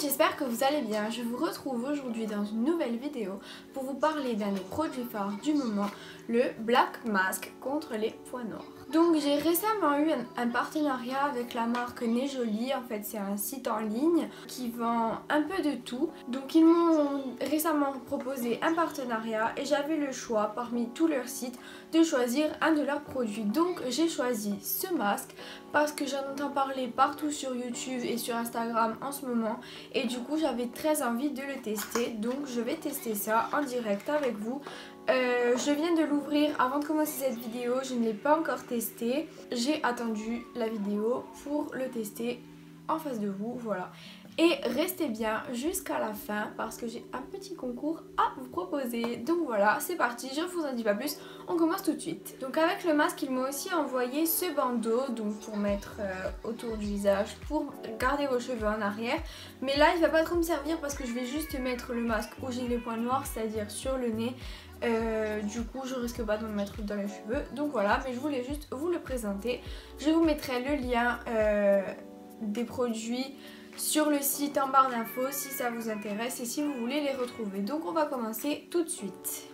J'espère que vous allez bien, je vous retrouve aujourd'hui dans une nouvelle vidéo pour vous parler d'un des produits phares du moment, le Black Mask contre les points noirs. Donc j'ai récemment eu un partenariat avec la marque Née Jolie, en fait c'est un site en ligne qui vend un peu de tout. Donc ils m'ont récemment proposé un partenariat et j'avais le choix parmi tous leurs sites de choisir un de leurs produits. Donc j'ai choisi ce masque parce que j'en entends parler partout sur YouTube et sur Instagram en ce moment. Et du coup j'avais très envie de le tester, donc je vais tester ça en direct avec vous. Je viens de l'ouvrir avant de commencer cette vidéo, je ne l'ai pas encore testé. J'ai attendu la vidéo pour le tester en face de vous, voilà. Et restez bien jusqu'à la fin parce que j'ai un petit concours à vous proposer. Donc voilà, c'est parti, je ne vous en dis pas plus, on commence tout de suite. Donc avec le masque, ils m'ont aussi envoyé ce bandeau donc pour mettre autour du visage, pour garder vos cheveux en arrière. Mais là, il ne va pas trop me servir parce que je vais juste mettre le masque où j'ai les points noirs, c'est-à-dire sur le nez. Du coup je risque pas de me mettre dans les cheveux. Donc voilà, mais je voulais juste vous le présenter. Je vous mettrai le lien des produits sur le site en barre d'infos si ça vous intéresse et si vous voulez les retrouver. Donc on va commencer tout de suite.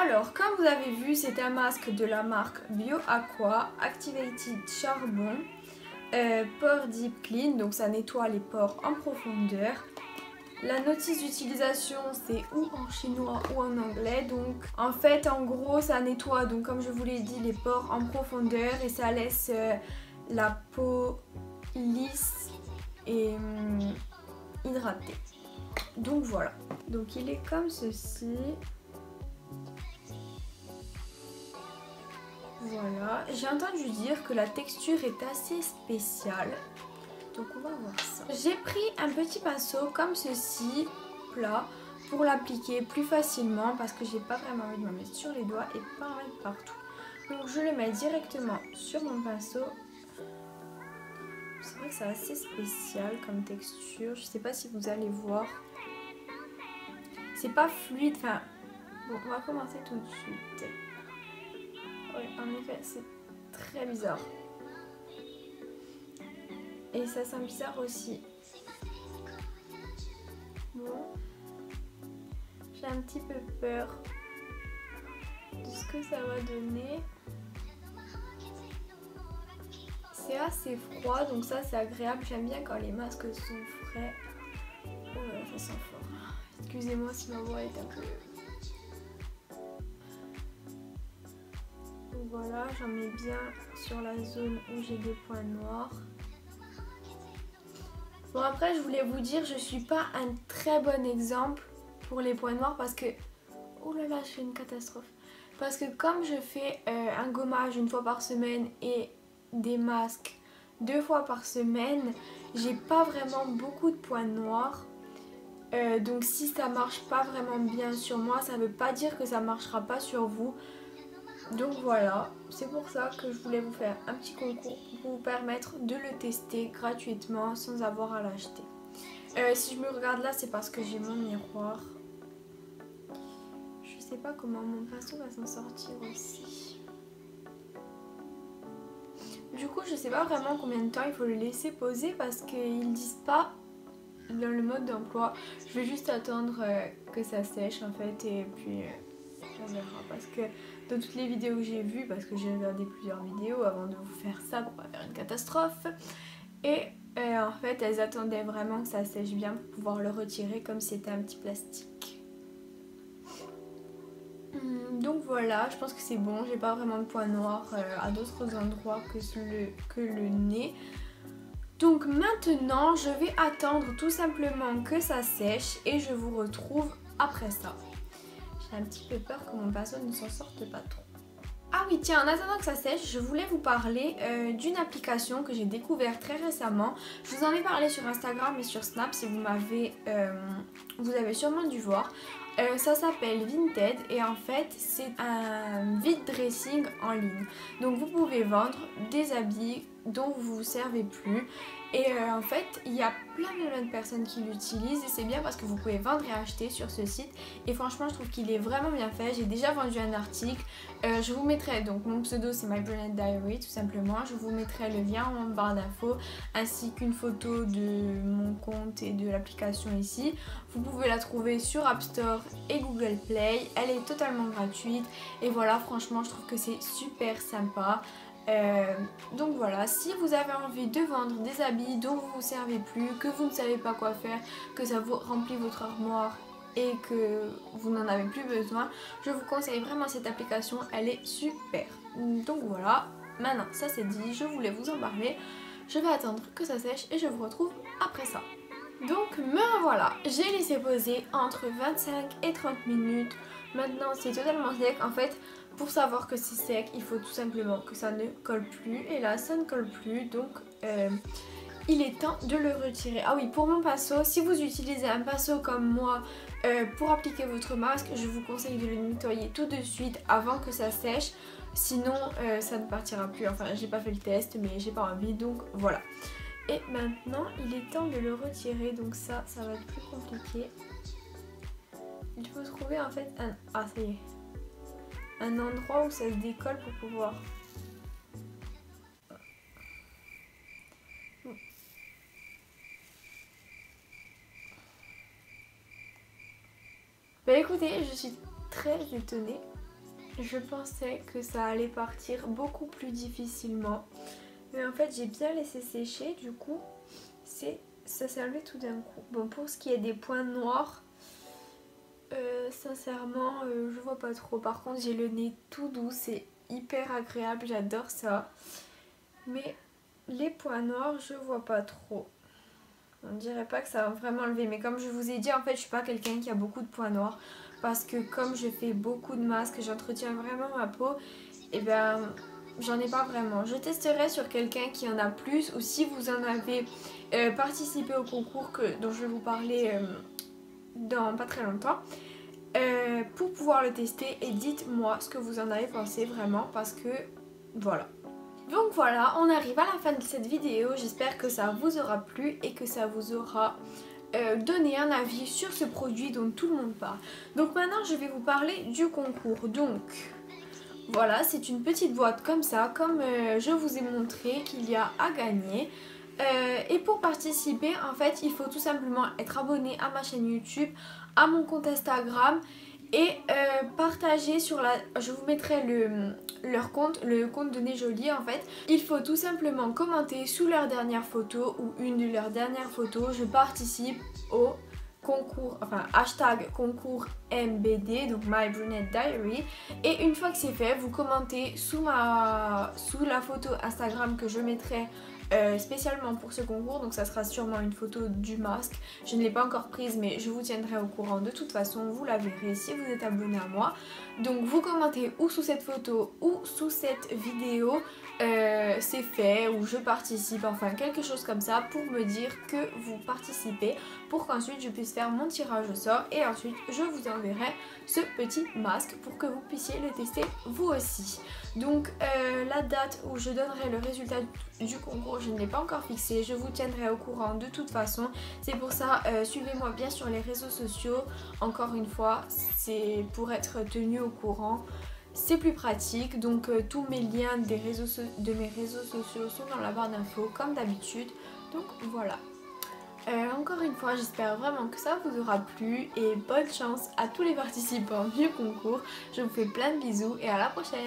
Alors comme vous avez vu, c'est un masque de la marque BioAqua Activated Charbon Pore Deep Clean. Donc ça nettoie les pores en profondeur. La notice d'utilisation, c'est ou en chinois ou en anglais. Donc en fait, en gros, ça nettoie, donc comme je vous l'ai dit, les pores en profondeur et ça laisse la peau lisse et hydratée. Donc voilà. Donc il est comme ceci. Voilà. J'ai entendu dire que la texture est assez spéciale. Donc on va voir ça. J'ai pris un petit pinceau comme ceci, plat, pour l'appliquer plus facilement parce que j'ai pas vraiment envie de m'en mettre sur les doigts et pas en mettre partout. Donc je le mets directement sur mon pinceau. C'est vrai que c'est assez spécial comme texture. Je sais pas si vous allez voir. C'est pas fluide. Enfin, bon, on va commencer tout de suite. Ouais, en effet, c'est très bizarre. Et ça sent bizarre aussi. Bon. J'ai un petit peu peur de ce que ça va donner. C'est assez froid, donc ça c'est agréable. J'aime bien quand les masques sont frais. Oh là là, ça sent fort. Excusez-moi si ma voix est un peu... Voilà, j'en mets bien sur la zone où j'ai des points noirs. Bon après je voulais vous dire, je suis pas un très bon exemple pour les points noirs parce que... Oh là là, je fais une catastrophe. Parce que comme je fais un gommage une fois par semaine et des masques 2 fois par semaine, j'ai pas vraiment beaucoup de points noirs. Donc si ça marche pas vraiment bien sur moi, ça veut pas dire que ça marchera pas sur vous. Donc voilà, c'est pour ça que je voulais vous faire un petit concours pour vous permettre de le tester gratuitement sans avoir à l'acheter. Si je me regarde là, c'est parce que j'ai mon miroir. Je sais pas comment mon pinceau va s'en sortir aussi. Du coup, je sais pas vraiment combien de temps il faut le laisser poser parce qu'ils disent pas dans le mode d'emploi. Je vais juste attendre que ça sèche en fait et puis... on verra, parce que dans toutes les vidéos que j'ai vues, parce que j'ai regardé plusieurs vidéos avant de vous faire ça pour pas faire une catastrophe, et en fait elles attendaient vraiment que ça sèche bien pour pouvoir le retirer comme c'était un petit plastique. Donc voilà, je pense que c'est bon, j'ai pas vraiment de points noirs à d'autres endroits que le nez. Donc maintenant je vais attendre tout simplement que ça sèche et je vous retrouve après ça. J'ai un petit peu peur que mon pinceau ne s'en sorte pas trop. Ah oui tiens, en attendant que ça sèche, je voulais vous parler d'une application que j'ai découverte très récemment. Je vous en ai parlé sur Instagram et sur Snap, si vous m'avez, vous avez sûrement dû voir. Ça s'appelle Vinted et en fait c'est un vide dressing en ligne. Donc vous pouvez vendre des habits dont vous vous servez plus. Et en fait, il y a plein de jeunes personnes qui l'utilisent et c'est bien parce que vous pouvez vendre et acheter sur ce site. Et franchement, je trouve qu'il est vraiment bien fait. J'ai déjà vendu un article. Je vous mettrai, donc mon pseudo c'est My Brunette Diary tout simplement. Je vous mettrai le lien en barre d'infos ainsi qu'une photo de mon compte et de l'application ici. Vous pouvez la trouver sur App Store et Google Play. Elle est totalement gratuite. Et voilà, franchement, je trouve que c'est super sympa. Donc voilà, si vous avez envie de vendre des habits dont vous ne vous servez plus, que vous ne savez pas quoi faire, que ça vous remplit votre armoire et que vous n'en avez plus besoin, je vous conseille vraiment cette application, elle est super. Donc voilà, maintenant ça c'est dit, je voulais vous en parler, je vais attendre que ça sèche et je vous retrouve après ça. Donc me revoilà, j'ai laissé poser entre 25 et 30 minutes, maintenant c'est totalement sec en fait. Pour savoir que c'est sec, il faut tout simplement que ça ne colle plus. Et là, ça ne colle plus, donc il est temps de le retirer. Ah oui, pour mon pinceau, si vous utilisez un pinceau comme moi pour appliquer votre masque, je vous conseille de le nettoyer tout de suite avant que ça sèche. Sinon, ça ne partira plus. Enfin, j'ai pas fait le test, mais j'ai pas envie, donc voilà. Et maintenant, il est temps de le retirer, donc ça, ça va être plus compliqué. Il faut trouver en fait un... Ah, ça y est. Un endroit où ça se décolle pour pouvoir... Bah écoutez, je suis très étonnée. Je pensais que ça allait partir beaucoup plus difficilement. Mais en fait, j'ai bien laissé sécher, du coup, ça s'est enlevé tout d'un coup. Bon, pour ce qui est des points noirs... sincèrement je vois pas trop, par contre j'ai le nez tout doux, c'est hyper agréable, j'adore ça, mais les points noirs je vois pas trop, on dirait pas que ça va vraiment enlever, mais comme je vous ai dit en fait je suis pas quelqu'un qui a beaucoup de points noirs parce que comme je fais beaucoup de masques, j'entretiens vraiment ma peau, et ben j'en ai pas vraiment. Je testerai sur quelqu'un qui en a plus, ou si vous en avez participé au concours dont je vais vous parler dans pas très longtemps, pour pouvoir le tester, et dites-moi ce que vous en avez pensé vraiment, parce que voilà. Donc voilà, on arrive à la fin de cette vidéo, j'espère que ça vous aura plu et que ça vous aura donné un avis sur ce produit dont tout le monde parle. Donc maintenant je vais vous parler du concours. Donc voilà, c'est une petite boîte comme ça, comme je vous ai montré qu'il y a à gagner. Et pour participer en fait il faut tout simplement être abonné à ma chaîne YouTube, à mon compte Instagram et partager sur la... Je vous mettrai leur compte, le compte de Née Jolie en fait. Il faut tout simplement commenter sous leur dernière photo ou une de leurs dernières photos. Je participe au concours, enfin hashtag concours MBD, donc My Brunette Diary, et une fois que c'est fait vous commentez sous la photo Instagram que je mettrai spécialement pour ce concours, donc ça sera sûrement une photo du masque, je ne l'ai pas encore prise mais je vous tiendrai au courant de toute façon, vous la verrez si vous êtes abonné à moi. Donc vous commentez ou sous cette photo ou sous cette vidéo c'est fait, ou je participe, enfin quelque chose comme ça pour me dire que vous participez, pour qu'ensuite je puisse faire mon tirage au sort et ensuite je vous enverrai ce petit masque pour que vous puissiez le tester vous aussi. Donc la date où je donnerai le résultat du concours je ne l'ai pas encore fixée, je vous tiendrai au courant de toute façon, c'est pour ça suivez-moi bien sur les réseaux sociaux, encore une fois c'est pour être tenu au courant, c'est plus pratique. Donc tous mes liens de mes réseaux sociaux sont dans la barre d'infos comme d'habitude, donc voilà. Encore une fois j'espère vraiment que ça vous aura plu et bonne chance à tous les participants du concours, je vous fais plein de bisous et à la prochaine.